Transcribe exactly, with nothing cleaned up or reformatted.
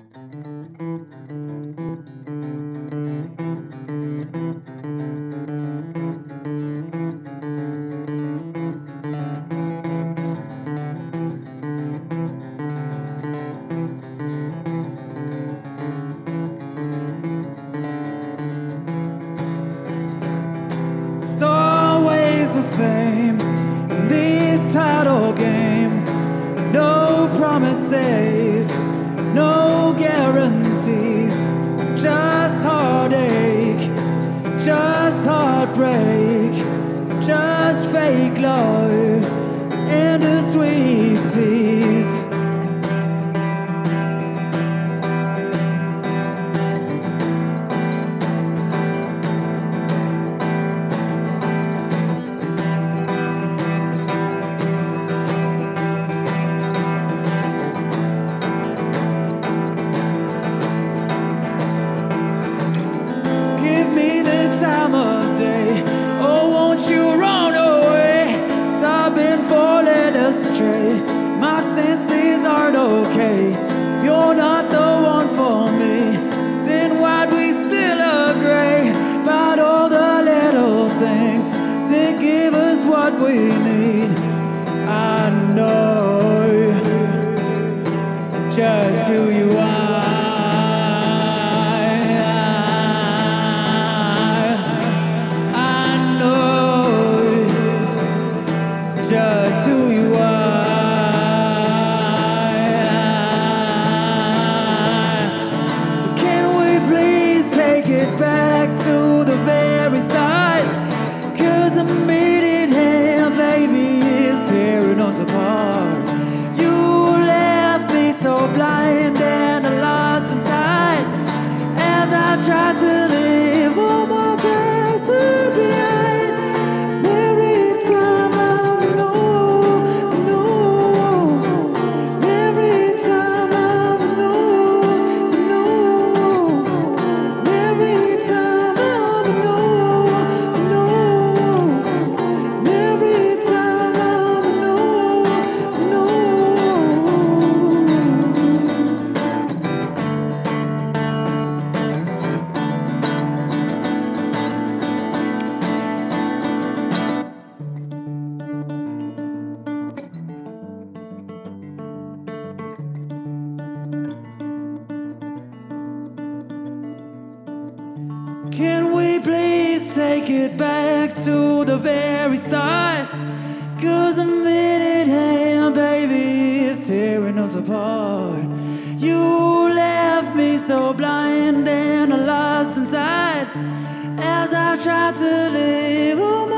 In this title game, no promises, no guarantees, just heartache, just heartbreak, just fake love and a sweet tease. My senses aren't okay. If you're not the one for me, then why'd we still agree about all the little things that give us what we need? I know just who you are. I know just who you are. Tried to leave all my past behind. Every time I know, know. Every time I know, know. Every time I know, know. Every time I know, know. Can we please take it back to the very start? 'Cause a minute hand, baby, is tearing us apart. You left me so blind and lost inside as I tried to live on.